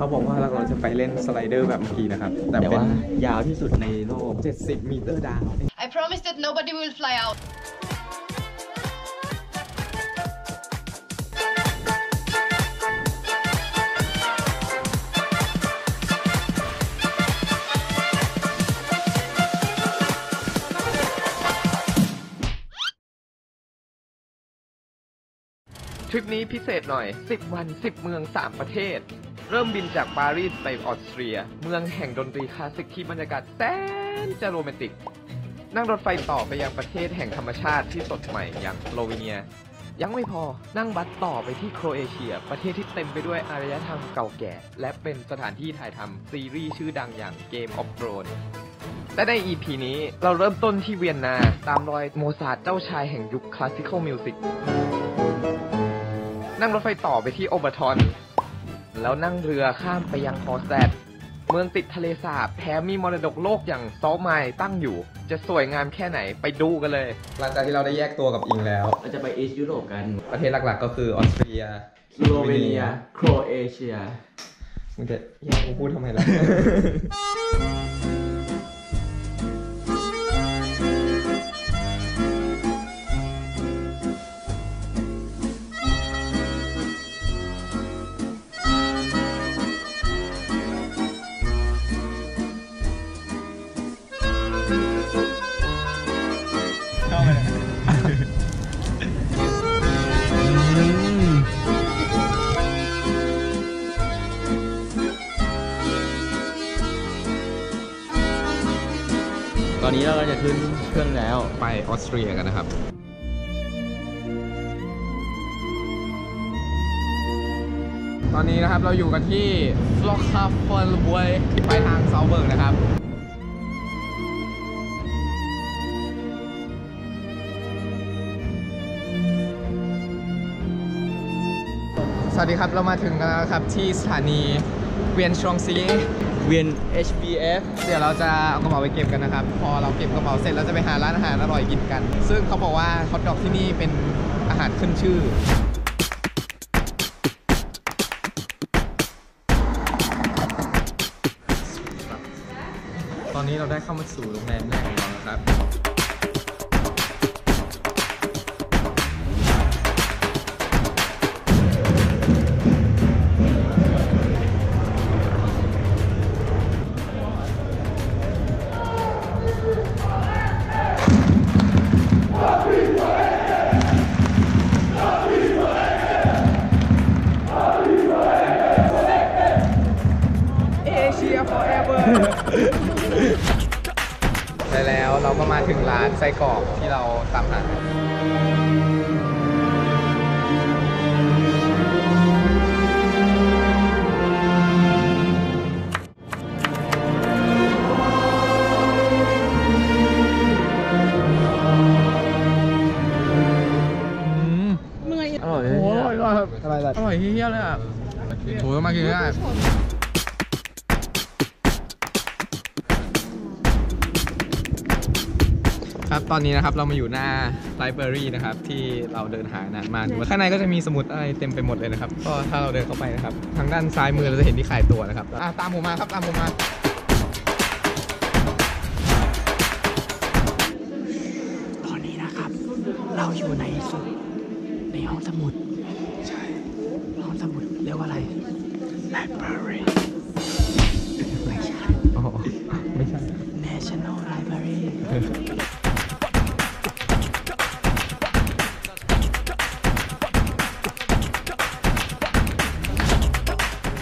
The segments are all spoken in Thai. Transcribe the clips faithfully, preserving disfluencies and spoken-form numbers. เขาบอกว่าเรากำลังจะไปเล่นสไลเดอร์แบบเมื่อกี้นะครับแต่ว่ายาวที่สุดในโลกเจ็ดสิบเมตรดาว I promise that nobody will fly outทริปนี้พิเศษหน่อยสิบวันสิบเมืองสามประเทศเริ่มบินจากปารีสไปออสเตรียเมืองแห่งดนตรีคลาสสิกที่บรรยากาศแสนจะโรแมนติกนั่งรถไฟต่อไปยังประเทศแห่งธรรมชาติที่สดใหม่อย่างสโลวีเนียยังไม่พอนั่งบัสต่อไปที่โครเอเชียประเทศที่เต็มไปด้วยอารยธรรมเก่าแก่และเป็นสถานที่ถ่ายทำซีรีส์ชื่อดังอย่าง Game of Thronesและใน อี พี นี้เราเริ่มต้นที่เวียนนาตามรอยโมซาร์ทเจ้าชายแห่งยุคคลาสสิคอลมิวสิกนั่งรถไฟต่อไปที่โอเบอร์ทอนแล้วนั่งเรือข้ามไปยังฮอร์แซดเมืองติดทะเลสาบแถมมีมรดกโลกอย่างซอลไมน์ตั้งอยู่จะสวยงามแค่ไหนไปดูกันเลยหลังจากที่เราได้แยกตัวกับอิงแล้วเราจะไปอีสต์ยุโรปกันประเทศหลักๆก็คือออสเตรียสโลวีเนียโครเอเชียมึงจะแยกกูพูดทำไมล่ะตอนนี้เราจะขึ้นเครื่องแล้วไปออสเตรียกันนะครับตอนนี้นะครับเราอยู่กันที่ฟล็อกคาฟอนบวยไปทางเซาเบิร์กนะครับสวัสดีครับเรามาถึงกันแล้วครับที่สถานีเวียนชองซีเวียน เอช บี เอฟ เดี๋ยวเราจะเอากระเป๋าไปเก็บกันนะครับพอเราเก็บกระเป๋าเสร็จเราจะไปหาร้านอาหารอร่อยกินกันซึ่งเขาบอกว่าฮอทดอกที่นี่เป็นอาหารขึ้นชื่อตอนนี้เราได้เข้ามาสู่โรงแรมแรกของเราแล้วครับได้แล้วเราก็มาถึงร้านไส้กรอกที่เราตามหาเมื่อยอร่อยอร่อยอร่อยอร่อยเยี่ยมเลยอ่ะโหมากินได้ครับตอนนี้นะครับเรามาอยู่หน้าไลบรารีนะครับที่เราเดินหานานมากข้างในก็จะมีสมุดอะไรเต็มไปหมดเลยนะครับก็ถ้าเราเดินเข้าไปนะครับทางด้านซ้ายมือเราจะเห็นที่ขายตั๋วนะครับตามผมมาครับตามผมมาตอนนี้นะครับเราอยู่ในสุดในห้องสมุดใช่ห้องสมุดเรียกว่าอะไรไลบรารีไม่ใช่อ๋อไม่ใช่ National Library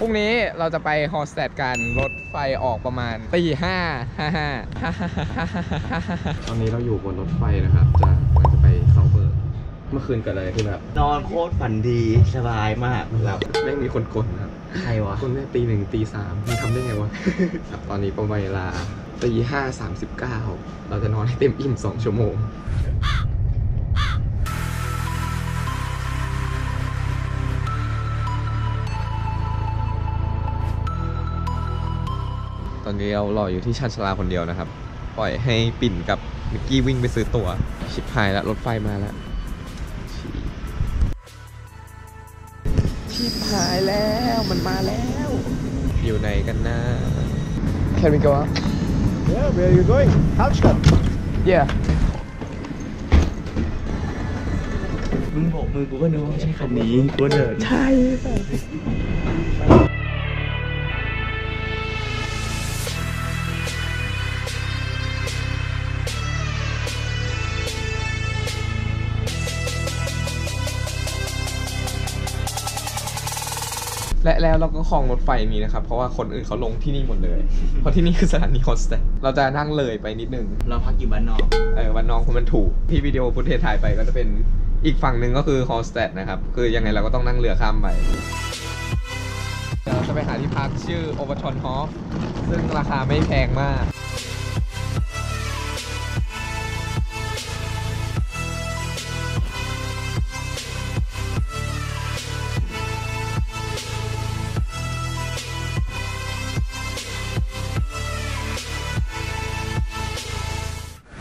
พรุ่งนี้เราจะไปฮอร์สแตดกันรถไฟออกประมาณตีห้าห้าห้าตอนนี้เราอยู่บนรถไฟนะครับจะจะไปเซาเบิร์กเมื่อคืนเกิดอะไรขึ้นครับนอนโคตรฝันดีสบายมากครับไม่มีคนกดครับใครวะคนแม่ตีหนึ่งตีสามมันทำได้ไงวะตอนนี้ประมาณเวลาตีห้าสามสิบเก้าเราจะนอนให้เต็มอิ่มสองชั่วโมงตอนนี้เรารออยู่ที่ชานชาลาคนเดียวนะครับปล่อยให้ปิ่นกับมิกกี้วิ่งไปซื้อตั๋วชิบหายแล้วรถไฟมาแล้วชิบหายแล้วมันมาแล้ว ไหนกันนะ Can we go up? Yeah, where are you going? Halbstadt. Yeah. มึงบอกมือกูก็นึกว่าใช่คันนี้กูเดินใช่และแล้วเราก็คลองรถไฟนี้นะครับเพราะว่าคนอื่นเขาลงที่นี่หมดเลยเพราะที่นี่คือสถานีโฮสเทลเราจะนั่งเลยไปนิดนึงเราพักอยู่บ้านนอกเออบ้านนอกเพราะมันถูกที่วิดีโอพุทเทถ่ายไปก็จะเป็นอีกฝั่งหนึ่งก็คือโฮสเทลนะครับคือยังไงเราก็ต้องนั่งเรือข้ามไปเราจะไปหาที่พักชื่อโอเวอร์ชอนฮอฟซึ่งราคาไม่แพงมาก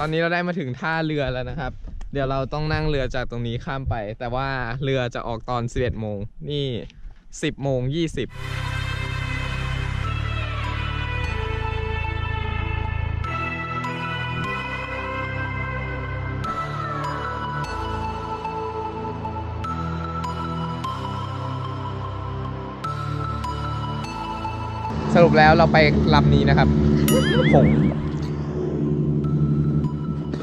ตอนนี้เราได้มาถึงท่าเรือแล้วนะครับเดี๋ยวเราต้องนั่งเรือจากตรงนี้ข้ามไปแต่ว่าเรือจะออกตอนสิบเอ็ดโมงนี่สิบโมงยี่สิบสรุปแล้วเราไปลำนี้นะครับผง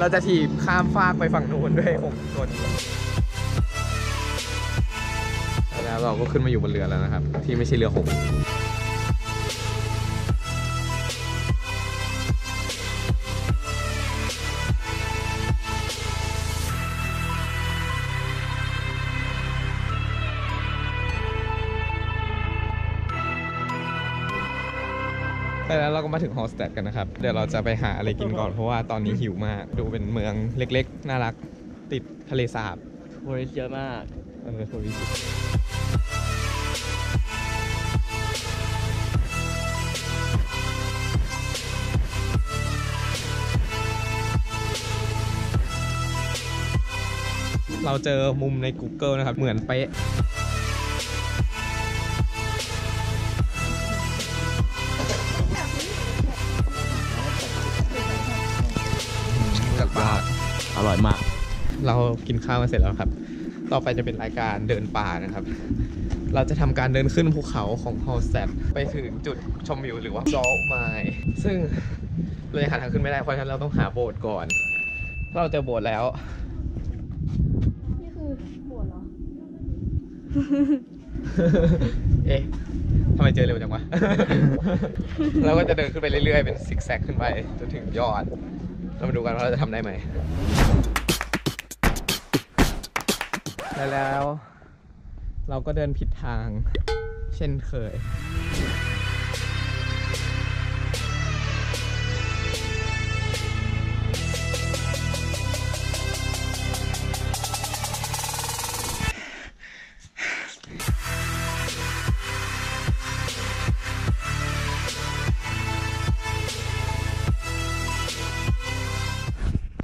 เราจะถีบข้ามฟากไปฝั่งนู้นด้วยหกคนแล้วเราก็ขึ้นมาอยู่บนเรือแล้วนะครับที่ไม่ใช่เรือหกแล้วเราก็มาถึงฮอลสแตดกันนะครับเดี๋ยวเราจะไปหาอะไรกินก่อนเพราะว่าตอนนี้หิวมากดูเป็นเมืองเล็กๆน่ารักติดทะเลสาบโคริสเยอะมากเออโคริสเราเจอมุมใน Google นะครับเหมือนเป๊ะอร่อยมากเรากินข้าวมาเสร็จแล้วครับต่อไปจะเป็นรายการเดินป่านะครับเราจะทำการเดินขึ้นภูเขาของฮอลสแตดไปถึงจุดชมวิวหรือว่าซอลไมล์ซึ่งเราหาทางขึ้นไม่ได้เพราะฉะนั้นเราต้องหาโบสถ์ก่อนเราเจอโบสถ์แล้วนี่คือโบสถ์เหรอเอ๊ะทำไมเจอเร็วจังวะเราก็จะเดินขึ้นไปเรื่อยๆเป็นซิกแซกขึ้นไปจนถึงยอดเรามาดูกันว่าเราจะทำได้ไหมแล้วเราก็เดินผิดทางเช่นเคย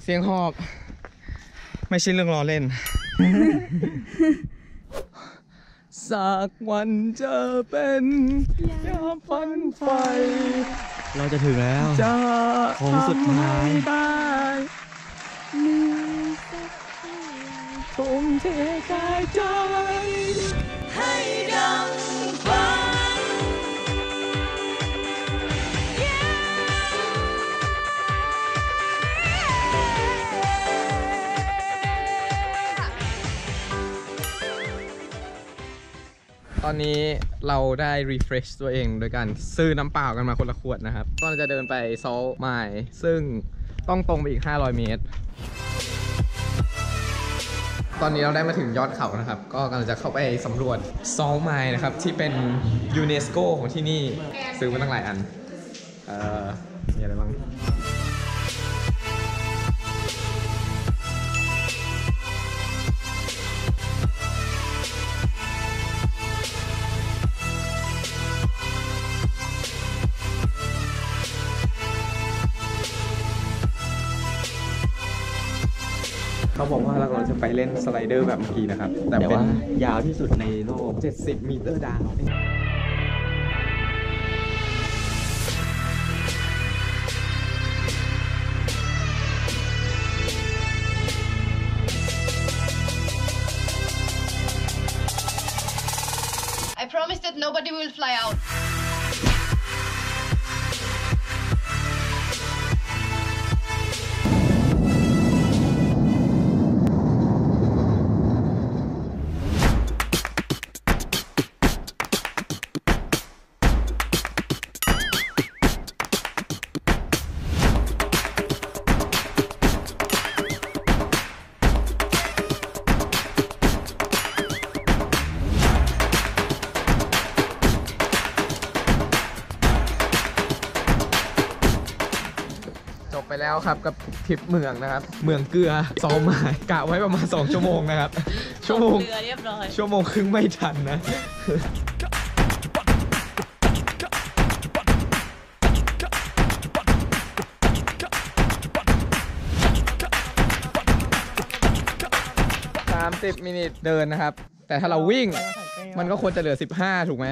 เสียงหอกไม่ใช่เรื่องล้อเล่นสักวันจะเป็นยามฝันไฟเราจะถึงแล้วโค้งสุดท้ายมีสักทีทุ่มเทกายใจให้ดังฟ้าตอนนี้เราได้ refresh ตัวเองโดยการซื้อน้ำเปล่ากันมาคนละขวดนะครับก็จะเดินไปซอลไมล์ซึ่งต้องตรงไปอีกห้าร้อยเมตรตอนนี้เราได้มาถึงยอดเขานะครับก็กำลังจะเข้าไปสำรวจซอลไมล์นะครับที่เป็นยูเนสโกของที่นี่ซื้อมาตั้งหลายอันเอ่อมีอะไรบ้างเขาบอกว่าเรากำลังจะไปเล่นสไลเดอร์แบบเมื่อกี้นะครับแต่ว่ายาวที่สุดในโลกเจ็ดสิบเมตรดาว will fly out.ไปแล้วครับกับทริปเมืองนะครับเมืองเกลือซ้อมมากะไว้ประมาณสองชั่วโมงนะครับชั่วโมงเรียบร้อยชั่วโมงครึ่งไม่ทันนะสามสิบนาทีเดินนะครับแต่ถ้าเราวิ่งมันก็ควรจะเหลือสิบห้าถูกไหม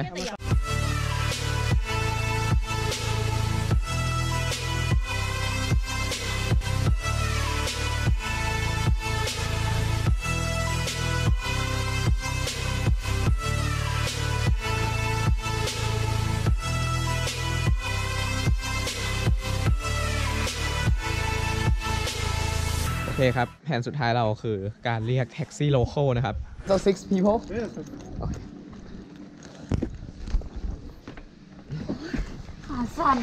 โอเคครับแผนสุดท้ายเราคือการเรียกแท็กซี่โลคอลนะครับ so six people ขาสั่น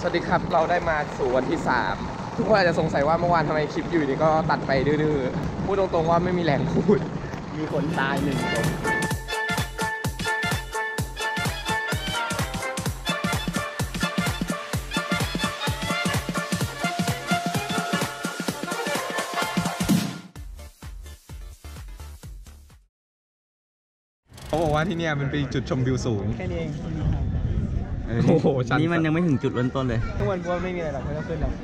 สวัสดีครับเราได้มาสู่วันที่สามทุกคนอาจจะสงสัยว่าเมื่อวานทำไมคลิปอยู่นี่ก็ตัดไปดื้อๆพูดตรงๆว่าไม่มีแรงพูดมีคนตายหนึ่งคนเขาบอกว่าที่นี่มันเป็นจุดชมวิวสูงแค่นี้เองโอ้โหนี่มันยังไม่ถึงจุดเริ่มต้นเลยทุกวันพวกไม่มีอะไรหรอกไม่ต้องขึ้นหรอก